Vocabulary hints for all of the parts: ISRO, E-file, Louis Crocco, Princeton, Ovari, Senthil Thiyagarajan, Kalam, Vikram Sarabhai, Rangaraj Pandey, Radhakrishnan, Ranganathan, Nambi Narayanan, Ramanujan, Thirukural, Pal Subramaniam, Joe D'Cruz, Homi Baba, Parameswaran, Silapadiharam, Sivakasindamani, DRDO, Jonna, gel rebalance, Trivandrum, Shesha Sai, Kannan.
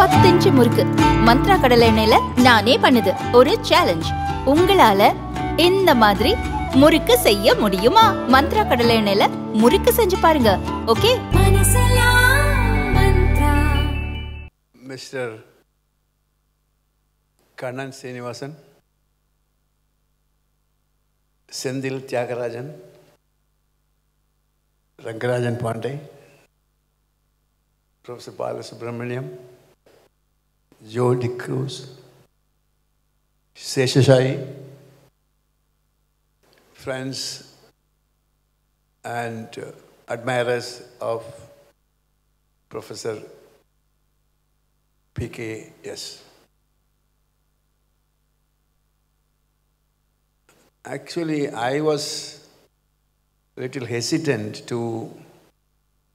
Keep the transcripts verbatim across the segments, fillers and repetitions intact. பத்து இன்ச்சு முறுக்கு மந்த்ரா கடலை எண்ணெயில நானே பண்ணுது ஒரு சேலஞ்ச். உங்களால இந்த மாதிரி முறுக்கு செய்ய முடியுமா? மந்த்ரா கடலை எண்ணெயில முறுக்கு செஞ்சு பாருங்க. Okay mister Kannan Srinivasan, Senthil Thiyagarajan, Rangaraj Pandey, Professor Pal Subramaniam, Joe D'Cruz, Shesha Sai, friends and admirers of Professor P K S. Actually, I was a little hesitant to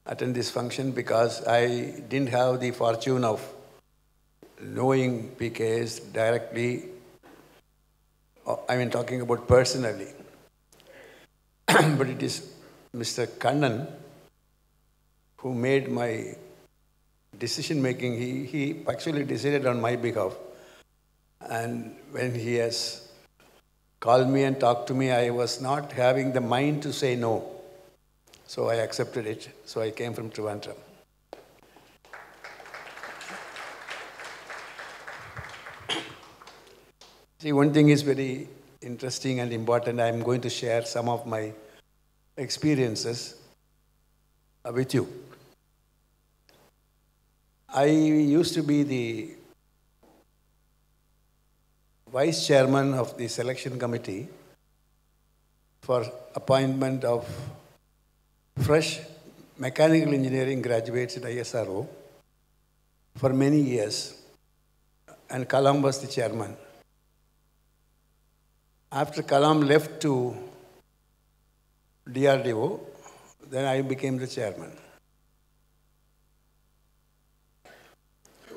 attend this function because I didn't have the fortune of knowing P K S directly, I mean talking about personally. But it is Mister Kannan who made my decision making. He, he actually decided on my behalf, and when he has called me and talked to me, I was not having the mind to say no. So I accepted it. So I came from Trivandrum. See, one thing is very interesting and important. I am going to share some of my experiences with you. I used to be the Vice Chairman of the Selection Committee for appointment of fresh mechanical engineering graduates at I S R O for many years, and Kalam was the chairman. After Kalam left to D R D O, then I became the chairman.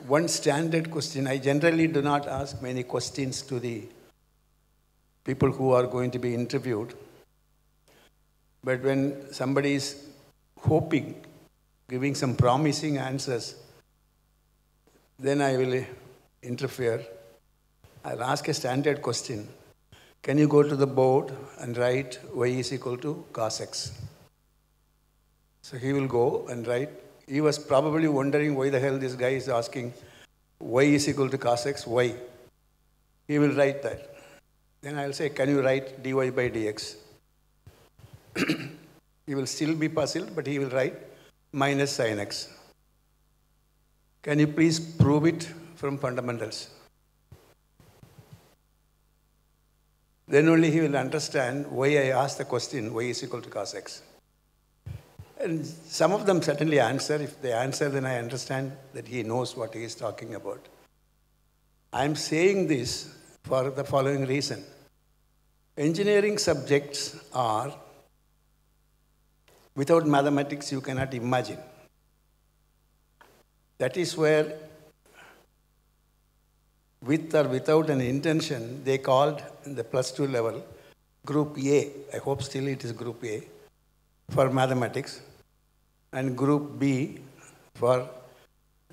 One standard question, I generally do not ask many questions to the people who are going to be interviewed. But when somebody is hoping, giving some promising answers, then I will interfere. I'll ask a standard question. Can you go to the board and write Y is equal to cos X? So he will go and write. He was probably wondering why the hell this guy is asking Y is equal to cos X, why? He will write that. Then I'll say, can you write dy by dx? He will still be puzzled, but he will write minus sin x. Can you please prove it from fundamentals? Then only he will understand why I asked the question Y is equal to cos X. And some of them certainly answer. If they answer, then I understand that he knows what he is talking about. I am saying this for the following reason. Engineering subjects are, without mathematics, you cannot imagine. That is where, with or without an intention, they called in the plus two level group A. I hope still it is group A for mathematics, and group B for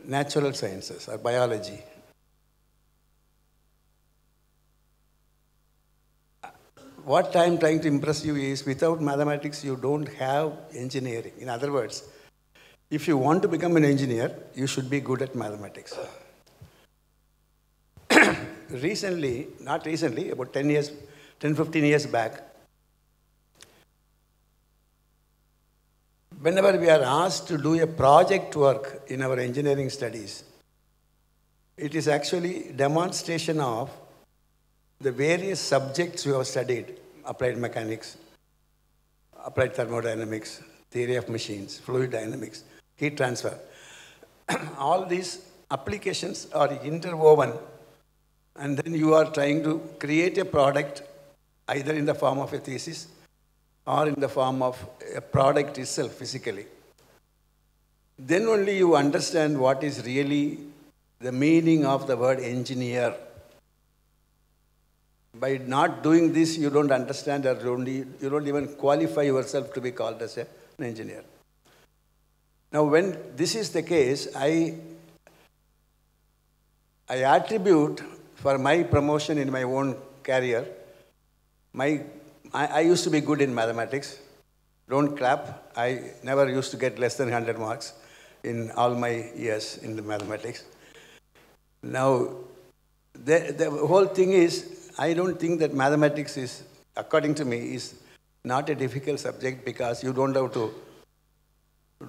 natural sciences or biology. What I am trying to impress you is, without mathematics, you don't have engineering. In other words, if you want to become an engineer, you should be good at mathematics. Recently, not recently, about ten years, ten, fifteen years back, whenever we are asked to do a project work in our engineering studies, it is actually demonstration of the various subjects we have studied: applied mechanics, applied thermodynamics, theory of machines, fluid dynamics, heat transfer. All these applications are interwoven, and then you are trying to create a product either in the form of a thesis or in the form of a product itself physically. Then only you understand what is really the meaning of the word engineer. By not doing this, you don't understand, or you don't even qualify yourself to be called as an engineer. Now, when this is the case, I I attribute for my promotion in my own career, my, I, I used to be good in mathematics. Don't clap. I never used to get less than one hundred marks in all my years in the mathematics. Now, the, the whole thing is, I don't think that mathematics is, according to me, is not a difficult subject because you don't have to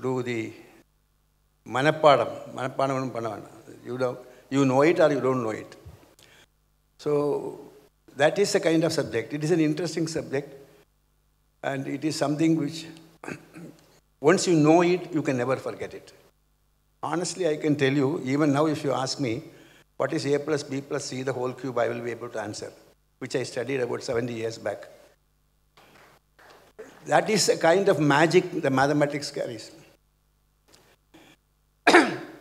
do the manapadam. Manapadam, you don't, you know it or you don't know it. So that is a kind of subject. It is an interesting subject. And it is something which, once you know it, you can never forget it. Honestly, I can tell you, even now if you ask me, what is A plus B plus C, the whole cube, I will be able to answer, which I studied about seventy years back. That is a kind of magic the mathematics carries.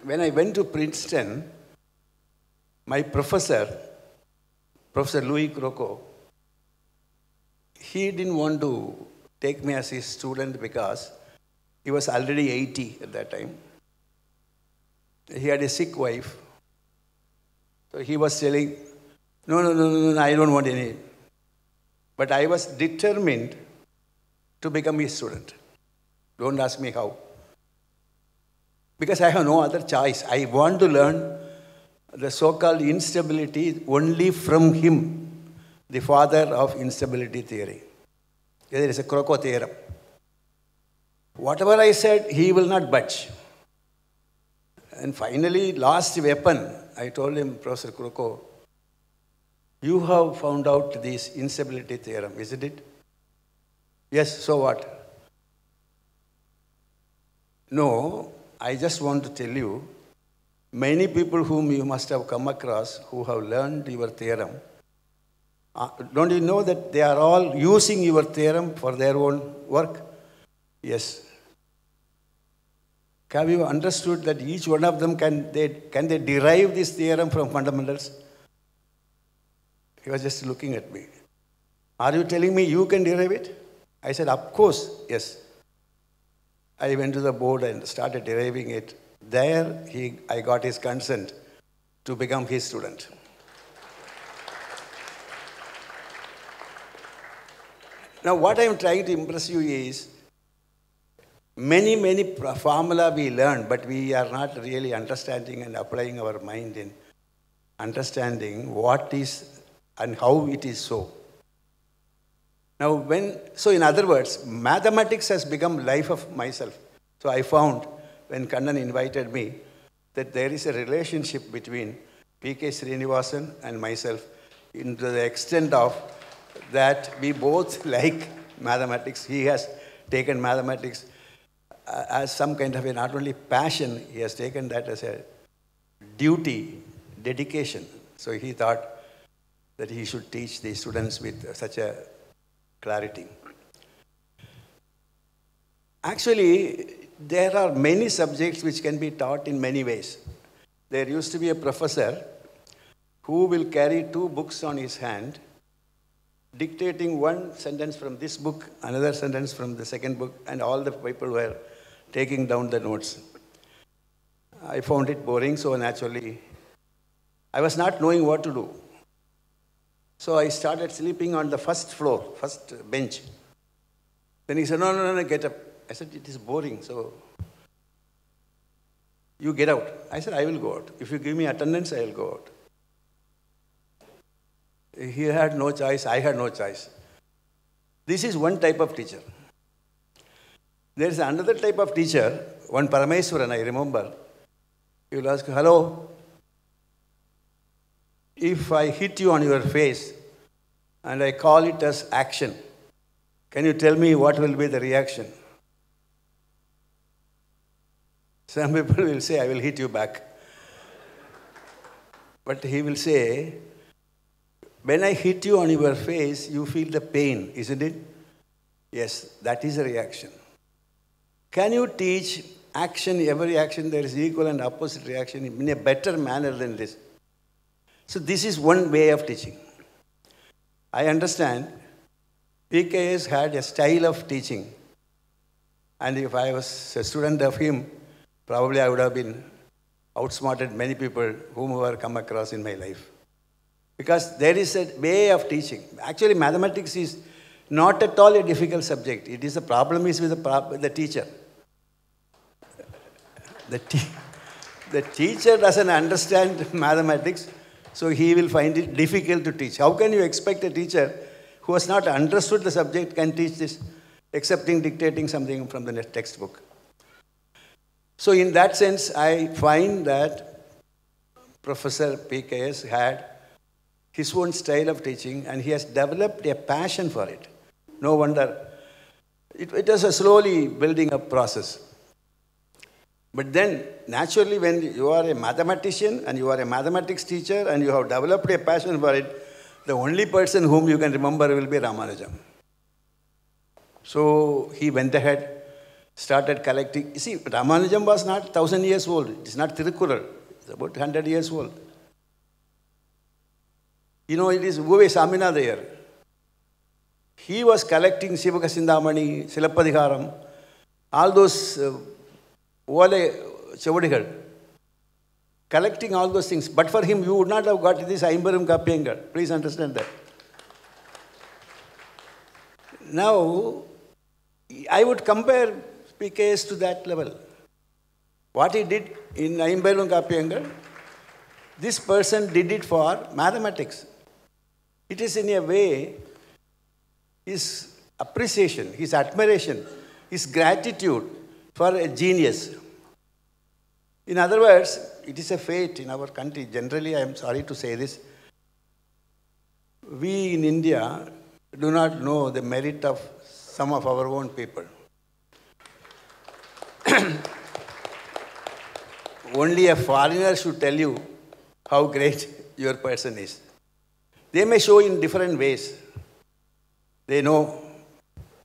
When I went to Princeton, my professor, Professor Louis Crocco, he didn't want to take me as his student because he was already eighty at that time. He had a sick wife. So he was telling, no, no, no, no, no, I don't want any. But I was determined to become his student. Don't ask me how. Because I have no other choice. I want to learn the so-called instability only from him, the father of instability theory. There is a Crocco theorem. Whatever I said, he will not budge. And finally, last weapon, I told him, Professor Crocco, you have found out this instability theorem, isn't it? Yes, so what? No, I just want to tell you, many people whom you must have come across who have learned your theorem, Uh, don't you know that they are all using your theorem for their own work? Yes. Have you understood that each one of them, can they, can they derive this theorem from fundamentals? He was just looking at me. Are you telling me you can derive it? I said, of course, yes. I went to the board and started deriving it. There, he, I got his consent to become his student. Now, what I'm trying to impress you is, many, many formula we learn, but we are not really understanding and applying our mind in understanding what is and how it is so. Now, when, so in other words, mathematics has become life of myself. So I found, when Kannan invited me, that there is a relationship between P K Srinivasan and myself in the extent of that we both like mathematics. He has taken mathematics as some kind of a not only passion, he has taken that as a duty, dedication. So he thought that he should teach the students with such a clarity. Actually, there are many subjects which can be taught in many ways. There used to be a professor who will carry two books on his hand, dictating one sentence from this book, another sentence from the second book, and all the people were taking down the notes. I found it boring, so naturally, I was not knowing what to do. So I started sleeping on the first floor, first bench. Then he said, no, no, no, no, get up. I said, it is boring, so you get out. I said, I will go out. If you give me attendance, I will go out. He had no choice, I had no choice. This is one type of teacher. There is another type of teacher, one Parameswaran, I remember. He will ask, hello, if I hit you on your face and I call it as action, can you tell me what will be the reaction? Some people will say, I will hit you back. But he will say, when I hit you on your face, you feel the pain, isn't it? Yes, that is a reaction. Can you teach action, every action, there is equal and opposite reaction in a better manner than this? So this is one way of teaching. I understand P K S had a style of teaching. And if I was a student of him, probably I would have been outsmarted many people whom I have come across in my life. Because there is a way of teaching. Actually, mathematics is not at all a difficult subject. It is the problem is with the, prob the teacher. The, te the teacher doesn't understand mathematics, so he will find it difficult to teach. How can you expect a teacher who has not understood the subject can teach this, excepting dictating something from the textbook? So in that sense, I find that Professor P K S had his own style of teaching, and he has developed a passion for it. No wonder. It, it was a slowly building up process. But then, naturally, when you are a mathematician, and you are a mathematics teacher, and you have developed a passion for it, the only person whom you can remember will be Ramanujan. So he went ahead, started collecting. You see, Ramanujan was not one thousand years old. It's not Thirukural. It's about one hundred years old. You know, it is Uve Samina there. He was collecting Sivakasindamani, Silapadiharam, all those uh, collecting all those things. But for him, you would not have got this Aimbarum Kapiyangal. Please understand that. Now, I would compare P K S to that level. What he did in Aimbarum Kapiyangal, this person did it for mathematics. It is in a way his appreciation, his admiration, his gratitude for a genius. In other words, it is a fate in our country. Generally, I am sorry to say this. We in India do not know the merit of some of our own people. Only a foreigner should tell you how great your person is. They may show in different ways. They know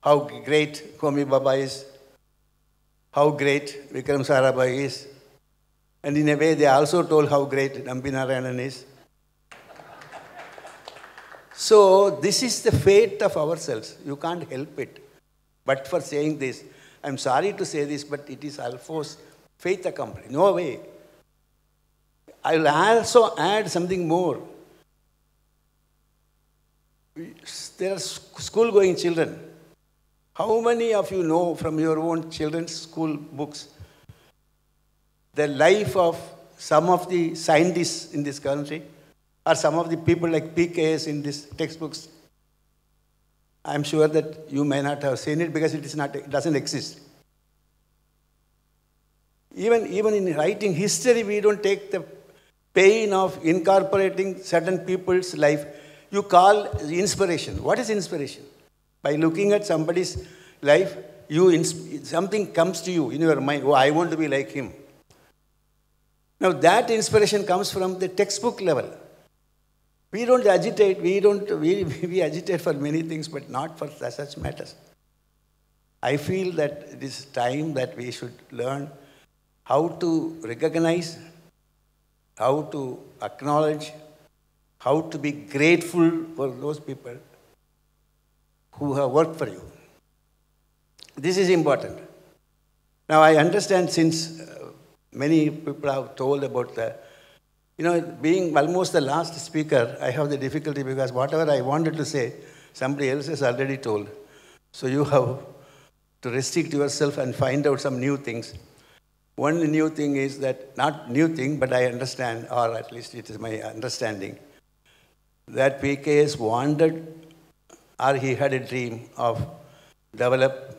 how great Homi Baba is, how great Vikram Sarabhai is, and in a way they also told how great Nambi Narayanan is. So this is the fate of ourselves. You can't help it. But for saying this, I'm sorry to say this, but it is Alfo's faith accompanied. No way. I will also add something more. There are school-going children. How many of you know from your own children's school books the life of some of the scientists in this country or some of the people like P K S in these textbooks? I'm sure that you may not have seen it because it is not, it doesn't exist. Even, even in writing history, we don't take the pain of incorporating certain people's life. You call inspiration. What is inspiration? By looking at somebody's life, you something comes to you in your mind. Oh, I want to be like him. Now that inspiration comes from the textbook level. We don't agitate. We don't. We, we agitate for many things, but not for such matters. I feel that it is time that we should learn how to recognize, how to acknowledge, how to be grateful for those people who have worked for you. This is important. Now, I understand since uh, many people have told about the, you know, being almost the last speaker, I have the difficulty because whatever I wanted to say, somebody else has already told. So you have to restrict yourself and find out some new things. One new thing is that, not new thing, but I understand, or at least it is my understanding, that P K S wanted or he had a dream of develop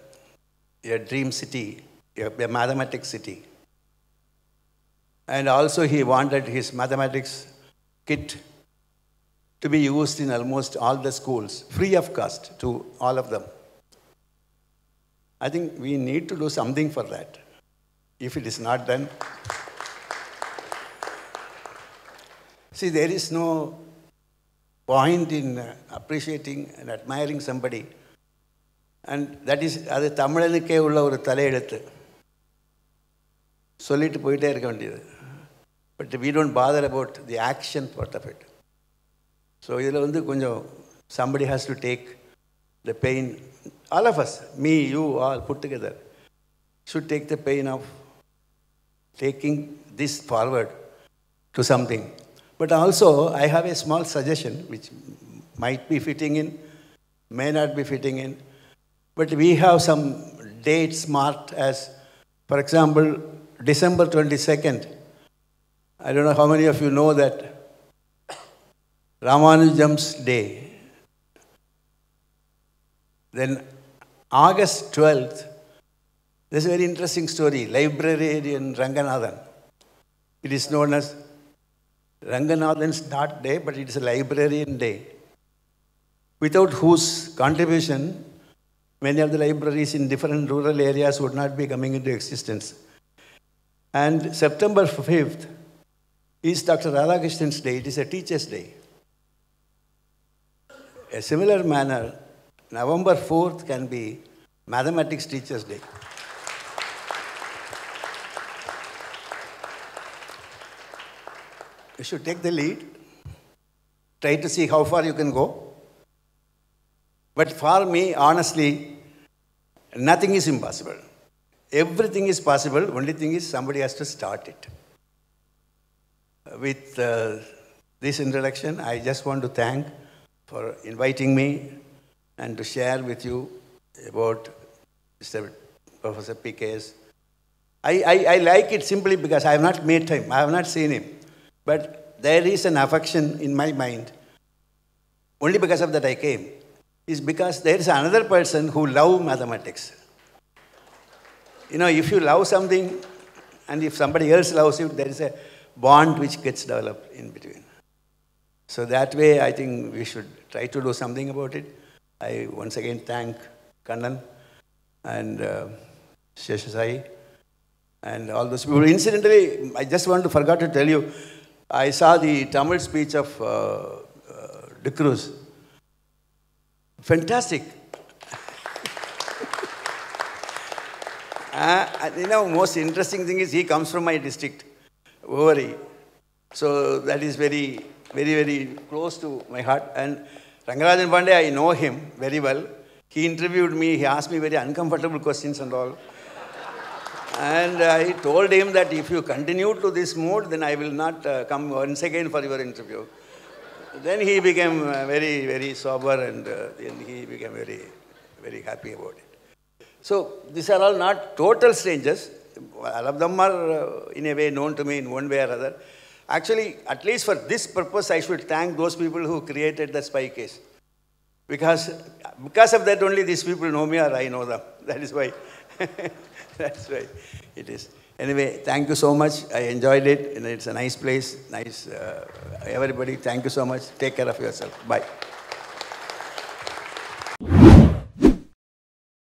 a dream city, a mathematics city. And also he wanted his mathematics kit to be used in almost all the schools, free of cost to all of them. I think we need to do something for that. If it is not done. See, there is no point in appreciating and admiring somebody. And that is, that is Tamilanukke ulla oru thalaiyezhuthu. Solittu poite irukka vendiyathu. But we don't bother about the action part of it. So idhula vandu konjam somebody has to take the pain. All of us, me, you, all put together, should take the pain of taking this forward to something. But also, I have a small suggestion, which might be fitting in, may not be fitting in. But we have some dates marked as, for example, December twenty-second. I don't know how many of you know that Ramanujan's Day. Then August twelfth, there's a very interesting story, librarian Ranganathan. It is known as Ranganathan's Dot Day, but it is a librarian day, without whose contribution many of the libraries in different rural areas would not be coming into existence. And September fifth is Doctor Radhakrishnan's Day. It is a teacher's day. A similar manner, November fourth can be Mathematics Teacher's Day. You should take the lead. Try to see how far you can go. But for me, honestly, nothing is impossible. Everything is possible. Only thing is somebody has to start it. With uh, this introduction, I just want to thank for inviting me and to share with you about Mister Professor P K's. I, I, I like it simply because I have not met him. I have not seen him. But there is an affection in my mind. Only because of that I came. It's because there is another person who loves mathematics. You know, if you love something, and if somebody else loves you, there is a bond which gets developed in between. So that way, I think we should try to do something about it. I once again thank Kannan and uh, Shesha Sai and all those people. Incidentally, I just want to forgot to tell you, I saw the Tamil speech of uh, uh, D'Cruz. Fantastic. uh, you know, most interesting thing is he comes from my district, Ovari. So that is very, very, very close to my heart. And Rangaraj Pandey, I know him very well. He interviewed me, he asked me very uncomfortable questions and all. And I told him that if you continue to this mode, then I will not uh, come once again for your interview. Then he became uh, very, very sober and uh, then he became very, very happy about it. So these are all not total strangers. All of them are uh, in a way known to me in one way or other. Actually, at least for this purpose, I should thank those people who created the spy case. Because, because of that only these people know me or I know them. That is why. That's why it is. Anyway, thank you so much. I enjoyed it. And it's a nice place. Nice, uh, everybody, thank you so much. Take care of yourself. Bye.